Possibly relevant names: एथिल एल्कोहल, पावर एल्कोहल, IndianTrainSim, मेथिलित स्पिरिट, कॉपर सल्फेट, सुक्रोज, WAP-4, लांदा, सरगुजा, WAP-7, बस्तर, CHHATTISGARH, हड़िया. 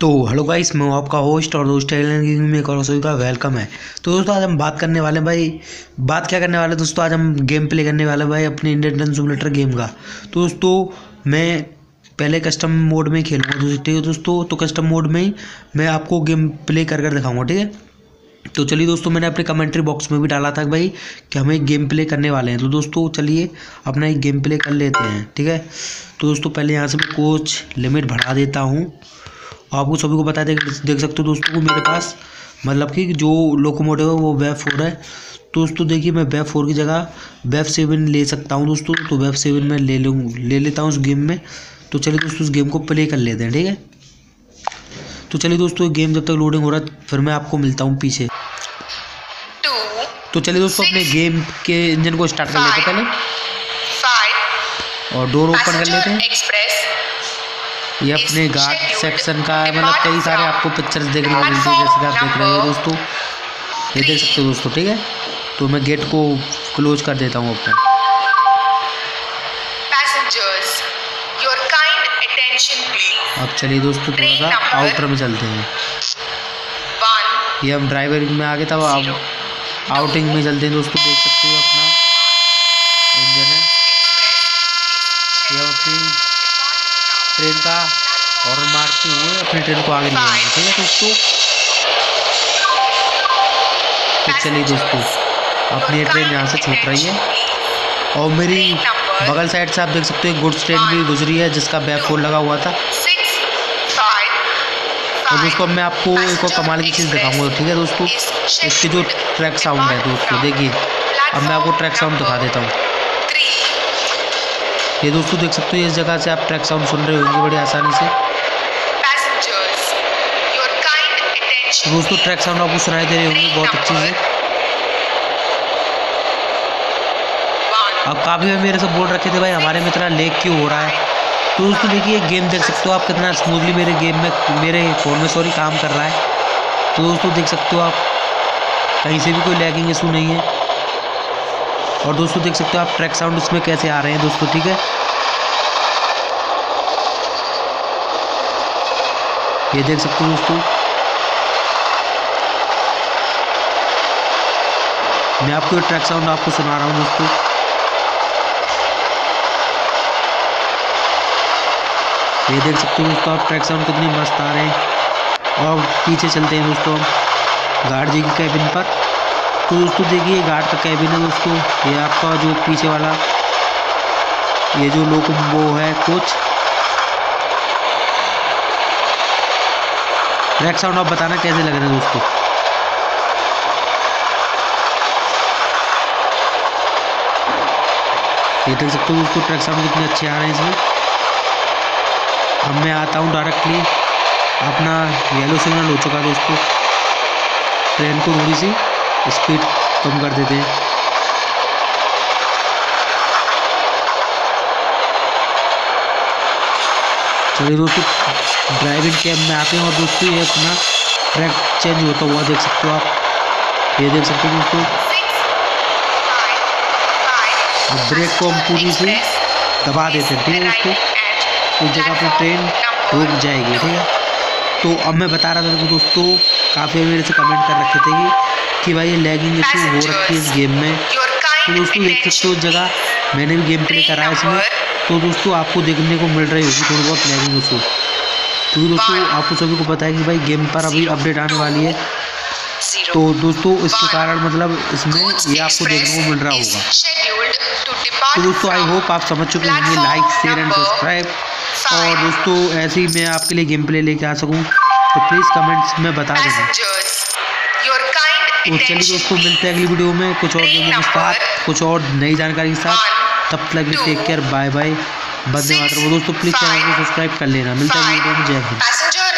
तो hello guys, मैं हूँ आपका होस्ट और दोस्त टेलर में और रसोई का वेलकम है। तो दोस्तों आज हम बात क्या करने वाले दोस्तों, आज हम गेम प्ले करने वाले भाई अपने इंडियन ट्रेन सिमुलेटर गेम का। तो दोस्तों मैं पहले कस्टम मोड में खेलूँगा, ठीक है दोस्तों। तो कस्टम मोड में ही मैं आपको गेम प्ले कर दिखाऊँगा, ठीक है। तो चलिए दोस्तों, मैंने अपने कमेंट्री बॉक्स में भी डाला था भाई कि हम एक गेम प्ले करने वाले हैं। तो दोस्तों चलिए अपना एक गेम प्ले कर लेते हैं, ठीक है। तो दोस्तों पहले यहाँ से मैं कोच लिमिट बढ़ा देता हूँ। आपको सभी को पता है, देख सकते हो दोस्तों को मेरे पास मतलब कि जो लोकोमोटिव है वो WAP-4 है। दोस्तों देखिए मैं WAP-4 की जगह WAP-7 ले सकता हूँ दोस्तों। तो WAP-7 मैं ले लेता हूँ उस गेम में। तो चलिए दोस्तों उस गेम को प्ले कर लेते हैं, ठीक है। तो चलिए दोस्तों गेम जब तक लोडिंग हो रहा है फिर मैं आपको मिलता हूँ पीछे। तो चलिए दोस्तों अपने गेम के इंजन को स्टार्ट कर लेते हैं पहले और डोर ओपन कर लेते हैं। ये अपने गार्ड सेक्शन का मतलब कई सारे आपको पिक्चर्स देखने को मिलती है, जैसे कि आप देख रहे हो दोस्तों, ये देख सकते हो दोस्तों, ठीक है। तो मैं गेट को क्लोज कर देता हूँ अपना। अब चलिए दोस्तों थोड़ा सा आउटर में चलते हैं। ये हम ड्राइवर में आ गए तब आउटिंग में चलते हैं दोस्तों। देख सकते हो अपना इंजन है, ये अपनी ट्रेन का हॉर्न मारते हुए अपनी ट्रेन को आगे ले आएंगे, ठीक है दोस्तों। तो चलिए दोस्तों अपनी ये ट्रेन यहाँ से छूट रही है और मेरी बगल साइड से आप देख सकते हो गुड्स ट्रेन भी गुजरी है जिसका WAP-4 लगा हुआ था। और दोस्तों अब मैं आपको एक और कमाल की चीज़ दिखाऊंगा, ठीक है दोस्तों। इसके जो ट्रैक साउंड है दोस्तों, देखिए अब मैं आपको ट्रैक साउंड दिखा देता हूँ। ये दोस्तों देख सकते हो, इस जगह से आप ट्रैक साउंड सुन रहे होंगे बड़ी आसानी से। दोस्तों ट्रैक साउंड आपको सुनाई दे रहे होंगे बहुत अच्छी है। अब काफ़ी मेरे से बोल रखे थे भाई हमारे में इतना लेग क्यों हो रहा है। तो दोस्तों देखिए गेम देख सकते हो आप कितना स्मूथली मेरे गेम में मेरे फ़ोन में काम कर रहा है। तो दोस्तों देख सकते हो आप कहीं से भी कोई लैगिंग इशू नहीं है। और दोस्तों देख सकते हो आप ट्रैक साउंड इसमें कैसे आ रहे हैं दोस्तों, ठीक है। ये देख सकते हो दोस्तों, मैं आपको ट्रैक साउंड आपको सुना रहा हूँ दोस्तों। ये देख सकते हो दोस्तों आप ट्रैक साउंड कितने मस्त आ रहे हैं। और पीछे चलते हैं दोस्तों गार्ड जी के कैबिन पर। तो दोस्तों देखिए गार्ड का कैबिन है दोस्तों, ये आपका जो पीछे वाला ये जो लोग वो है कोच। ट्रैक साउंड आप बताना कैसे लग रहे हैं दोस्तों। ये देख सकते हो दोस्तों ट्रैक साउंड कितने अच्छे आ रहे हैं इसमें। अब मैं आता हूँ डायरेक्टली, अपना येलो सिग्नल हो चुका है दोस्तों। ट्रेन को थोड़ी सी स्पीड कम कर देते हैं। चलिए दोस्तों ड्राइविंग कैब में आते हैं और दोस्तों ये अपना ट्रैक चेंज होता हुआ देख सकते हो आप। ये देख सकते हो दोस्तों अब ब्रेक को हम पूरी से दबा देते हैं, ठीक है दोस्तों। उस जगह पर ट्रेन रुक जाएगी, ठीक है। तो अब मैं बता रहा था दोस्तों, काफ़ी मेरे से कमेंट कर रखे थे कि भाई ये लैगिंग इशू हो रखी है इस गेम में। तो दोस्तों देख सकते हो उस जगह मैंने भी गेम प्ले करा है इसमें। तो दोस्तों आपको देखने को मिल रही होगी थोड़ी बहुत लैगिंग इशू, क्योंकि दोस्तों आपको सभी को पता है कि भाई गेम पर अभी अपडेट आने वाली है। तो दोस्तों इसके कारण मतलब इसमें ये आपको देखने को मिल रहा होगा। तो दोस्तों आई होप आप समझ चुके होंगे। लाइक शेयर एंड सब्सक्राइब, और दोस्तों ऐसे ही मैं आपके लिए गेम प्ले लेके आ सकूं तो प्लीज़ कमेंट्स में बता देना। तो चलिए दोस्तों मिलते हैं अगली वीडियो में कुछ और गेमों के साथ, कुछ और नई जानकारी के साथ। तब तक भी टेक केयर, बाय बाय, बंदे मातरम। दोस्तों प्लीज़ चैनल को सब्सक्राइब कर लेना। मिलता है वीडियो में, जय हिंद।